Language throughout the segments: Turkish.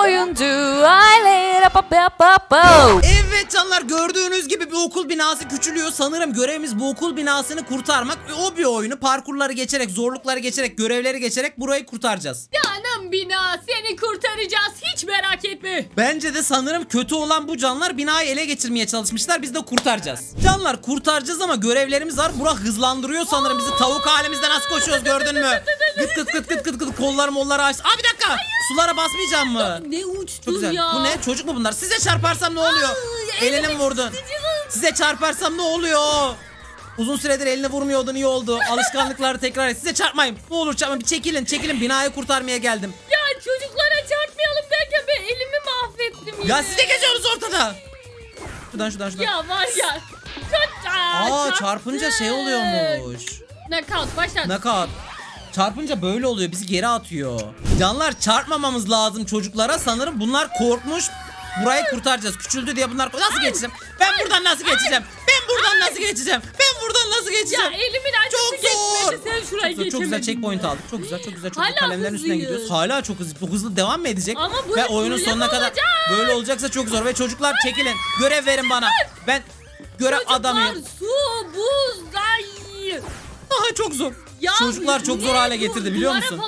oyuncu aile. Evet canlar, gördüğünüz gibi bir okul binası küçülüyor. Sanırım görevimiz bu okul binasını kurtarmak. O bir oyunu parkurları geçerek, zorlukları geçerek, görevleri geçerek burayı kurtaracağız. Canım bina, seni kurtaracağız, hiç merak etme. Bence de sanırım kötü olan bu canlar binayı ele geçirmeye çalışmışlar. Biz de kurtaracağız. Canlar kurtaracağız ama görevlerimiz var. Burak hızlandırıyor sanırım bizi. Tavuk halimizden nasıl koşuyoruz gördün mü? Gıt gıt gıt gıt gıt gıt, kollarım onlara aç. Aa bir dakika. Hayır. Sulara basmayacağım mı? Ne uçtun ya? Bu ne? Çocuk mu bunlar? Size çarparsam ne oluyor? Elini mi vurdun? Size çarparsam ne oluyor? Uzun süredir eline vurmuyordun, iyi oldu. Alışkanlıkları tekrar et. Size çarpmayayım. Ne olur çarpmayın. Bir çekilin çekilin. Binayı kurtarmaya geldim. Ya çocuklara çarpmayalım derken ben elimi mahvettim yine. Ya siz de geziyorsunuz ortada. Şuradan. Ya var ya. Aa çarpınca şey oluyormuş. Knockout başla. Knockout. Çarpınca böyle oluyor, bizi geri atıyor. Canlar çarpmamamız lazım çocuklara. Sanırım bunlar korkmuş. Burayı kurtaracağız. Küçüldü diye bunlar... Nasıl geçeceğim? Ben buradan nasıl geçeceğim? Ben buradan nasıl geçeceğim? Ben buradan nasıl geçeceğim? Ya elimin acısı geçmedi. Sen şuraya geçemedin. Çok güzel checkpoint aldık. Çok güzel. Çok hala kalemlerin hızlıyız. Üstünden gidiyoruz. Hala çok hızlı. Bu hızlı devam mı edecek? Ama bu oyunun sonuna kadar böyle olacaksa çok zor. Ve çocuklar çekilin. Görev verin bana. Ben görev adamıyım. Çocuklar su, buz, ay. Aha çok zor. Ya çocuklar çok zor hale getirdi biliyor musun?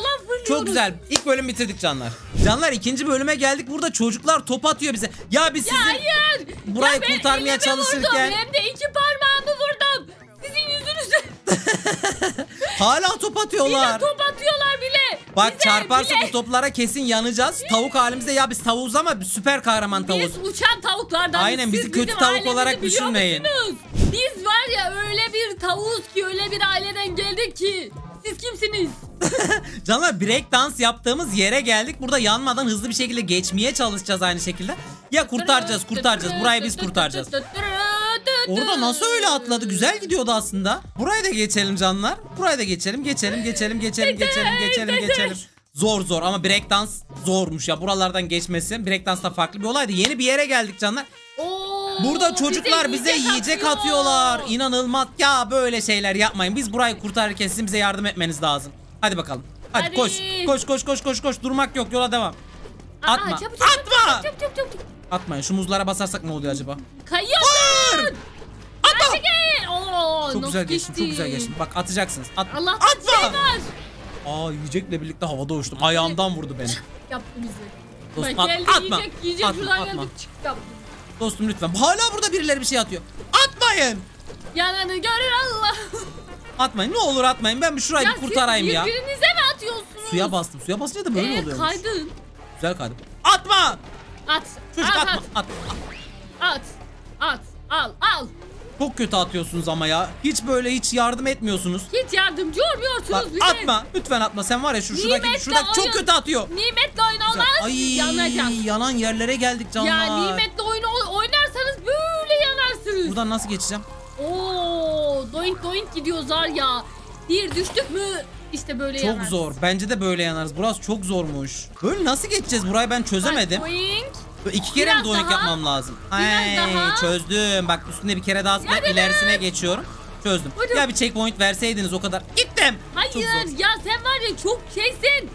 Çok güzel. İlk bölüm bitirdik canlar. Canlar ikinci bölüme geldik. Burada çocuklar top atıyor bize. Ya biz sizin burayı kurtarmaya çalışırken. Hem de iki parmağımı vurdum. Sizin yüzünüzden. Hala top atıyorlar. Top atıyorlar bile. Bak bize, çarparsa bile. Bu toplara kesin yanacağız. Tavuk halimizde ya, biz tavuğuz ama süper kahraman tavuk. Biz uçan tavuklardan. Aynen, bizi kötü tavuk olarak düşünmeyin. Biz var ya öyle bir tavuz ki, öyle bir aileden geldik ki. Siz kimsiniz? Canlar break dans yaptığımız yere geldik. Burada yanmadan hızlı bir şekilde geçmeye çalışacağız aynı şekilde. Ya kurtaracağız. Burayı biz kurtaracağız. Orada nasıl öyle atladı? Güzel gidiyordu aslında. Burayı da geçelim canlar. Burayı da geçelim. Zor ama break dans zormuş ya. Buralardan geçmesi. Break dans da farklı bir olaydı. Yeni bir yere geldik canlar. Burada çocuklar bize yiyecek atıyorlar. İnanılmaz ya, böyle şeyler yapmayın. Biz burayı kurtarırken sizin bize yardım etmeniz lazım. Hadi bakalım. Hadi. Koş. Durmak yok, yola devam. Atma. Atma. Atmayın. Şu muzlara basarsak ne oluyor acaba? Kayıyorsun. Atma. Çok güzel geçtim. Bak atacaksınız. Atma. Aa yiyecekle birlikte havada uçtum. Ayağımdan vurdu beni. Yaptı bizi. Atma. Yiyecek çıktı. Dostum lütfen. Hala burada birileri bir şey atıyor. Atmayın. Yananı görür Allah. Atmayın. Ne olur atmayın. Ben bir şurayı bir kurtarayım ya. Birbirinize mi atıyorsunuz? Suya bastım. Suya basınca da böyle oluyor. Kaydın. Güzel kaydım. Atma. At. Çocuk atma. At. Al. Çok kötü atıyorsunuz ama ya. Hiç böyle yardım etmiyorsunuz. Hiç yardımcı olmuyorsunuz bize. Atma. Lütfen atma. Sen var ya şuradaki çok kötü atıyor. Nimetle oyun olmaz. Ay, yanan yerlere geldik canlar. Ya nimetle oyun oynarsanız böyle yanarsınız. Buradan nasıl geçeceğim? Doink gidiyoruz ya. Bir düştük mü işte böyle yanarız. Çok zor. Bence de böyle yanarız. Burası çok zormuş. Böyle nasıl geçeceğiz? Burayı ben çözemedim. Doink. İki kere mi doink yapmam lazım? Ay, çözdüm. Bak üstünde bir kere daha sıkıp ilerisine geçiyorum. Çözdüm. Hocam. Ya bir checkpoint verseydiniz o kadar. Gittim. Hayır ya, sen var ya çok şeysin.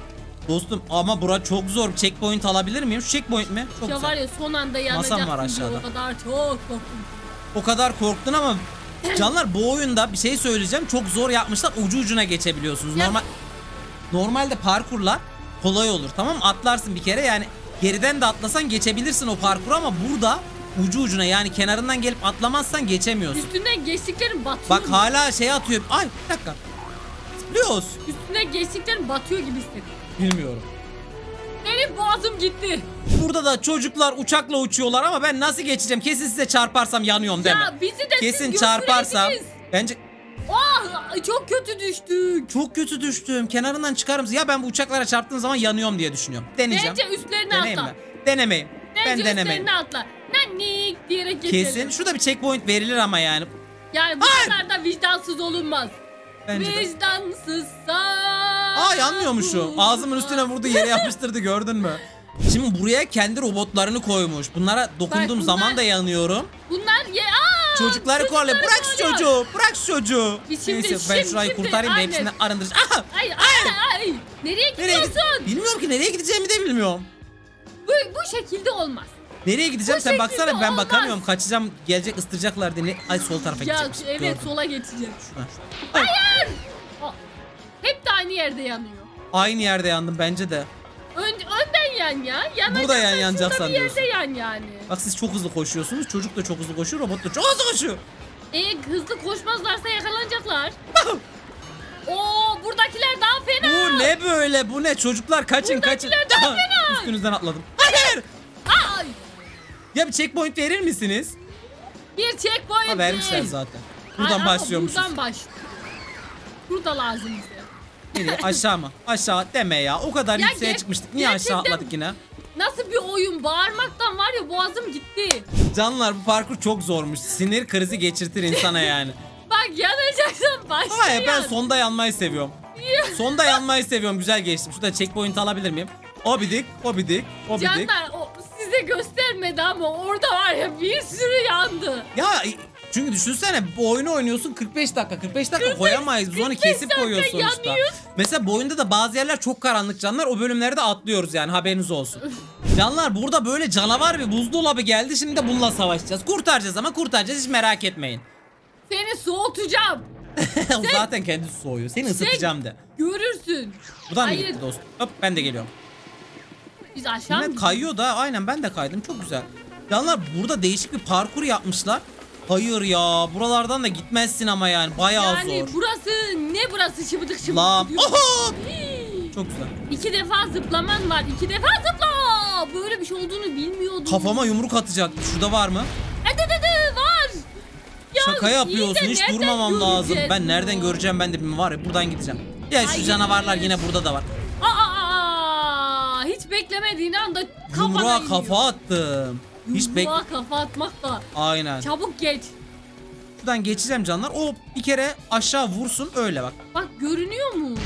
Dostum ama bura çok zor. Bir checkpoint alabilir miyim? Şu checkpoint mi? Çok ya güzel. Var ya son anda yanacak. Masam var aşağıda. O kadar çok korktum. O kadar korktun ama canlar bu oyunda bir şey söyleyeceğim. Çok zor yapmışlar. Ucu ucuna geçebiliyorsunuz. Ya. Normalde parkurlar kolay olur, tamam mı? Atlarsın bir kere yani. Geriden de atlasan geçebilirsin o parkuru ama burada ucu ucuna yani kenarından gelip atlamazsan geçemiyorsun. Üstünden geçtiklerin batıyor. Bak hala şey atıyor. Ay bir dakika. Biliyoruz. Üstünden geçtiklerin batıyor gibi hissettim. Bilmiyorum. Benim boğazım gitti. Burada da çocuklar uçakla uçuyorlar ama ben nasıl geçeceğim? Kesin size çarparsam yanıyorum değil mi? Ya bizi de kesin çarparsam. Bence... Oh, çok kötü düştüm. Kenarından çıkarım. Ya ben bu uçaklara çarptığım zaman yanıyorum diye düşünüyorum. Deneyeceğim. Bence üstlerine atla. Denemeyim. Ben denemeyim. Üstlerine atla. Nanik diyerek geçelim. Kesin. Şurada bir checkpoint verilir ama yani. Yani bunlarda vicdansız olunmaz. Vicdansızsa. Aa yanmıyormuş şu. Ağzımın üstüne vurdu, yere yapıştırdı gördün mü? Şimdi buraya kendi robotlarını koymuş. Bunlara dokunduğum zaman da yanıyorum. Bunlar çocukları korla. Bırak şu çocuğu. Neyse ben şurayı kurtarayım da hepsini arındıracağım. Nereye gidiyorsun? Bilmiyorum ki nereye gideceğimi de bilmiyorum. Bu şekilde olmaz. Nereye gideceğim bu sen baksana olmaz. Ben bakamıyorum. Kaçacağım, gelecek ısıracaklar diye. Ay sol tarafa gideceğim. Evet gördüm. Sola geçeceğim. Hayır. Hep de aynı yerde yanıyor. Aynı yerde yandım bence de. Önden yan ya. Yanacaksan burada yan yanacak sanıyorsun. Yan yani. Bak siz çok hızlı koşuyorsunuz. Çocuk da çok hızlı koşuyor. Robot da çok hızlı koşuyor. Hızlı koşmazlarsa yakalanacaklar. Oo, buradakiler daha fena. Bu ne böyle? Bu ne? Çocuklar kaçın kaçın. Daha fena. Üstünüzden atladım. Hayır. Ay. Ya bir checkpoint verir misiniz? Bir checkpoint. Ha, vermişler zaten. Buradan başlıyormuşuz. Buradan burada lazım bize. Nereye? Aşağı mı? Aşağı deme ya. O kadar ya yükseğe çıkmıştık. Niye aşağı atladık yine? Nasıl bir oyun? Bağırmaktan var ya boğazım gitti. Canlar bu parkur çok zormuş. Sinir krizi geçirtir insana yani. Bak yanacaksan başla. Hayır ben sonda yanmayı seviyorum. Sonda yanmayı seviyorum. Güzel geçtim. Şurada checkpoint alabilir miyim? Obidik. Canlar size göstermedi ama orada var ya bir sürü yandı. Ya çünkü düşünsene bu oyunu oynuyorsun 45 dakika koyamayız. Biz onu kesip koyuyoruz sonuçta. Yanıyoruz. Mesela bu oyunda da bazı yerler çok karanlık canlar. O bölümlerde atlıyoruz yani haberiniz olsun. Canlar burada böyle canavar bir buzdolabı geldi. Şimdi de bununla savaşacağız. Kurtaracağız ama kurtaracağız hiç merak etmeyin. Seni soğutacağım. Zaten kendisi soğuyor. Seni ısıtacağım de. Görürsün. Buradan mı gitti dostum? Hop ben de geliyorum. Biz aşağı mı? Kayıyor da aynen ben de kaydım. Çok güzel. Canlar burada değişik bir parkur yapmışlar. Hayır ya buralardan da gitmezsin ama yani bayağı zor. Yani burası ne burası şıbıdık şıbıdık. Oho! Çok güzel. 2 defa zıplaman var. 2 defa zıpla. Böyle bir şey olduğunu bilmiyordum. Kafama yumruk atacak. Şurada var mı? Var. Ya, şaka yapıyorsun. Hiç durmamam lazım. Ben nereden göreceğim ben de bilmiyorum. Var ya buradan gideceğim. Ya şu canavarlar yine burada da var. Hiç beklemediğin anda kafana yumruğa kafa attım. Yumruğa kafa atmak da. Aynen. Çabuk geç. Şuradan geçeceğim canlar. O bir kere aşağı vursun öyle bak. Bak görünüyor mu?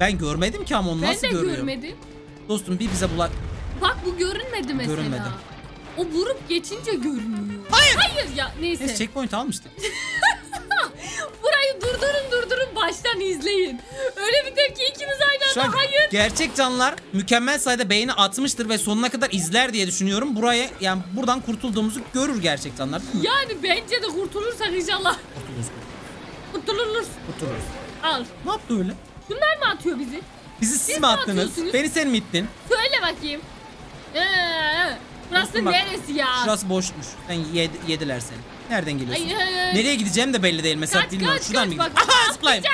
Ben görmedim ki ama onu nasıl görüyorum? Ben de görmedim. Dostum bir bize bulak. Bak bu görünmedi mesela. Görünmedi. O vurup geçince görünüyor. Hayır. Hayır ya neyse. Neyse checkpoint almıştık. Burayı durdurun baştan izleyin. Öyle bir tepki ikimiz aynı anda hayır. Gerçek canlar mükemmel sayıda beğeni atmıştır ve sonuna kadar izler diye düşünüyorum. Buraya yani buradan kurtulduğumuzu görür gerçek canlar. Yani bence de kurtulursak inşallah. Kurtuluruz. Al. Ne yaptı öyle? Bunlar mı atıyor bizi? Bizi siz mi attınız? Beni sen mi ittin? Söyle bakayım. Burası neresi ya? Şurası boşmuş. Yediler seni. Nereden geliyorsun? Nereye gideceğim de belli değil. Mesela bilmiyorum. Şuradan mı gideceğim? Aha zıplayayım.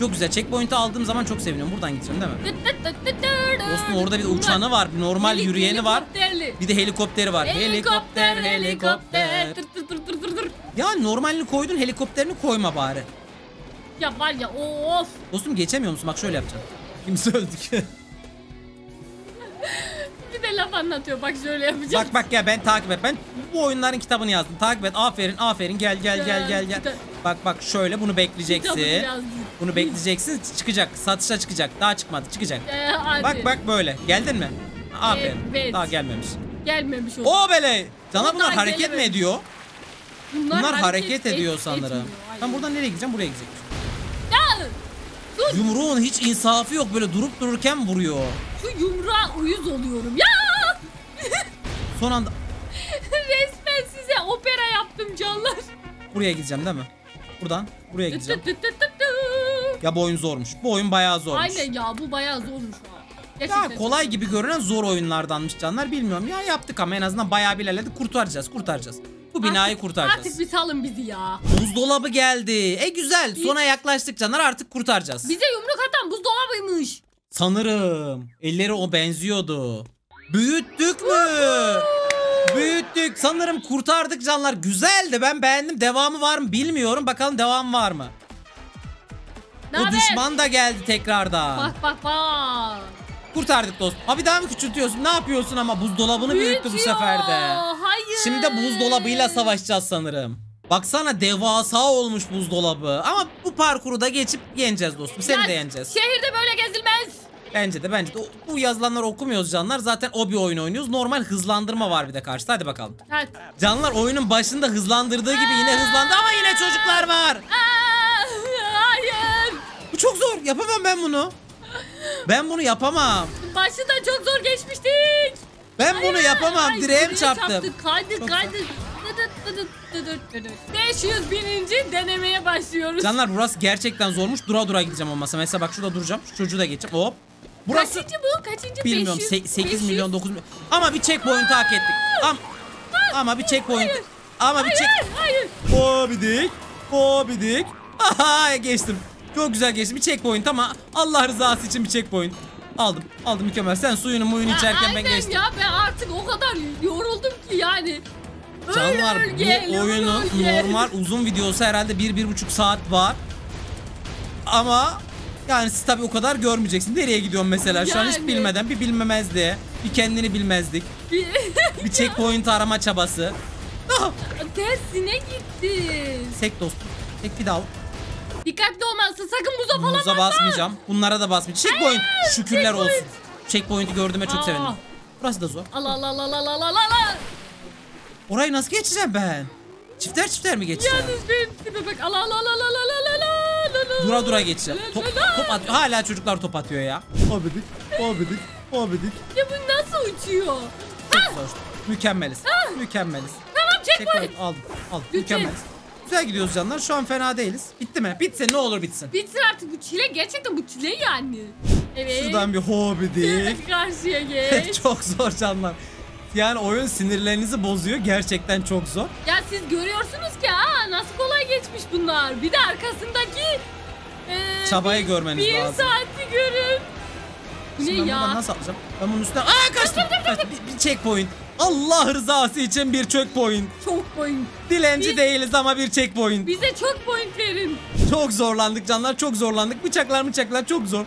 Çok güzel. Checkpoint'i aldığım zaman çok seviniyorum. Buradan gideceğim değil mi? Dostum orada bir uçanı var. Bir normal yürüyeni var. Bir de helikopteri var. Helikopter. Ya normalini koydun helikopterini koyma bari. Ya var ya of. Dostum geçemiyor musun? Bak şöyle yapacağım. Kimse öldük. Bir de laf anlatıyor. Bak şöyle yapacağım. Bak ya ben takip et. Ben bu oyunların kitabını yazdım. Takip et. Aferin. Gel. Bak şöyle bunu bekleyeceksin. Bunu bekleyeceksin. Çıkacak. Satışa çıkacak. Daha çıkmadı. Çıkacak. Bak böyle. Geldin mi? Aferin. Evet. Daha gelmemiş. Gelmemiş oldu. O beley. Sana bunlar hareket mi ediyor? Bunlar hareket ediyor sanırım. Ben buradan nereye gideceğim? Buraya gideceğim. Yumruğun hiç insafı yok böyle durup dururken vuruyor. Şu yumruğa uyuz oluyorum ya. Son anda. Resmen size opera yaptım canlar. Buraya gideceğim değil mi? Buradan buraya gideceğim. Ya bu oyun zormuş. Bu oyun bayağı zormuş. Aynen ya bu bayağı zormuş. Ya kolay gibi görünen zor oyunlardanmış canlar bilmiyorum ya yaptık ama en azından bayağı bilerledik kurtaracağız. Bu binayı kurtaracağız. Artık bir salın bizi ya. Buzdolabı geldi. Güzel. Sona yaklaştık canlar artık kurtaracağız. Bize yumruk atan buzdolabıymış. Sanırım. Elleri o benziyordu. Büyüttük mü? Büyüttük. Sanırım kurtardık canlar. Güzeldi ben beğendim. Devamı var mı bilmiyorum. Bakalım devamı var mı? O düşman da geldi tekrardan. Bak. Kurtardık dostum. Abi daha mı küçültüyorsun? Ne yapıyorsun ama buzdolabını büyüttü bu sefer de. Hayır. Şimdi de buzdolabıyla savaşacağız sanırım. Baksana devasa olmuş buzdolabı. Ama bu parkuru da geçip yeneceğiz dostum. Seni de yeneceğiz. Şehirde böyle gezilmez. Bence de. Bu yazılanları okumuyoruz canlar. Zaten o bir oyun oynuyoruz. Normal hızlandırma var bir de karşıda. Hadi bakalım. Hadi. Canlar oyunun başında hızlandırdığı gibi yine hızlandı ama yine çocuklar var. Hayır. Bu çok zor. Yapamam ben bunu. Ben bunu yapamam. Başı da çok zor geçmiştik. Ben bunu yapamam. Direğim çarptım. Kaydık. 501. denemeye başlıyoruz. Canlar burası gerçekten zormuş. Dura gideceğim olmasa. Mesela bak şurada duracağım. Şu çocuğu da geçeceğim. Hop. Burası... Kaçıncı bu? Kaçıncı? Bilmiyorum. 8 milyon, 9 milyon. Ama bir checkpoint hak ettik. Ama bir checkpoint. Ama bir checkpoint. Hayır. Bobidik. Aha geçtim. Çok güzel geçtim. Bir checkpoint ama Allah rızası için bir checkpoint. Aldım mükemmel. Sen suyunu içerken ben geçtim. Ya ben artık o kadar yoruldum ki yani. Canlar bu oyunun normal uzun videosu herhalde 1-1,5 saat var. Ama yani siz tabii o kadar görmeyeceksin. Nereye gidiyorsun mesela? Şu an hiç bilmeden bir bilmemezdi. Bir kendini bilmezdik. Bir checkpoint arama çabası. Tersine gittin. Sek dostum. Tek bir daha. Dikkatli olmalısın. Sakın buza falan basma. Buza basmayacağım. Bunlara da basmayacağım. Checkpoint. Şükürler olsun. Checkpoint'i gördüğüme çok sevindim. Burası da zor. Allah. Orayı nasıl geçeceğim ben? Çifter mi geçeceğim? Yalnız benim tipe bak. Allah. Dura geçeceğim. Top atıyor. Hala çocuklar top atıyor ya. Abidik. Ya bu nasıl uçuyor? Mükemmeliz. Tamam checkpoint. Aldım. Mükemmeliz. Güzel gidiyoruz canlar. Şu an fena değiliz. Bitti mi? Bitse ne olur bitsin. Bitsin artık bu çile. Gerçekten bu çile yani. Evet. Şuradan bir hobidik. Karşıya geç. Çok zor canlar. Yani oyun sinirlerinizi bozuyor. Gerçekten çok zor. Ya siz görüyorsunuz ki nasıl kolay geçmiş bunlar. Bir de arkasındaki çabayı görmeniz lazım. Bir saati görün. Ne ya? Nasıl alacağım? Ben bunun üstüne... kaçtım. Bir checkpoint. Allah rızası için bir checkpoint. Dilenci değiliz ama bir checkpoint. Bize checkpoint verin. Çok zorlandık canlar. Çok zorlandık. Bıçaklar çok zor.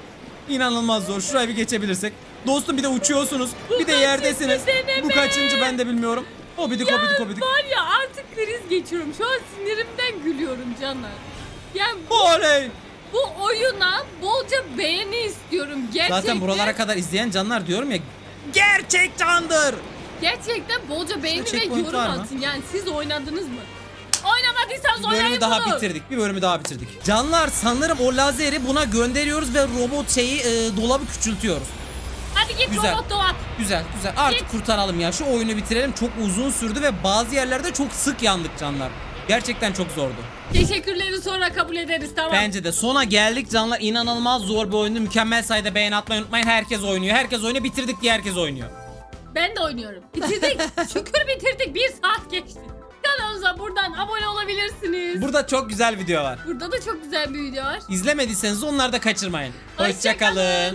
İnanılmaz zor. Şurayı bir geçebilirsek. Dostum bir de uçuyorsunuz. Bir de yerdesiniz. Bu kaçıncı ben de bilmiyorum. Hobidik. Var ya artık kriz geçiyorum. Şu an sinirimden gülüyorum canlar. Yani bu oyuna bolca beğeni istiyorum. Gerçekten. Zaten buralara kadar izleyen canlar diyorum ya. Gerçek candır. Gerçekten bolca beğeni ve yorum atın. Yani siz oynadınız mı? Oynamadıysanız oynayın bunu. Bir bölümü daha bitirdik. Canlar sanırım o lazeri buna gönderiyoruz ve robot dolabı küçültüyoruz. Hadi git robot dolap. Güzel. Artık git. Kurtaralım ya. Şu oyunu bitirelim. Çok uzun sürdü ve bazı yerlerde çok sık yandık canlar. Gerçekten çok zordu. Teşekkürleri sonra kabul ederiz, tamam. Bence de. Sona geldik canlar. İnanılmaz zor bir oyundu. Mükemmel sayıda beğeni atmayı unutmayın. Herkes oynuyor. Bitirdik diye herkes oynuyor. Ben de oynuyorum. Bitirdik. Şükür bitirdik. Bir saat geçti. Kanalımıza buradan abone olabilirsiniz. Burada çok güzel video var. Burada da çok güzel bir video var. İzlemediyseniz onları da kaçırmayın. Hoşçakalın.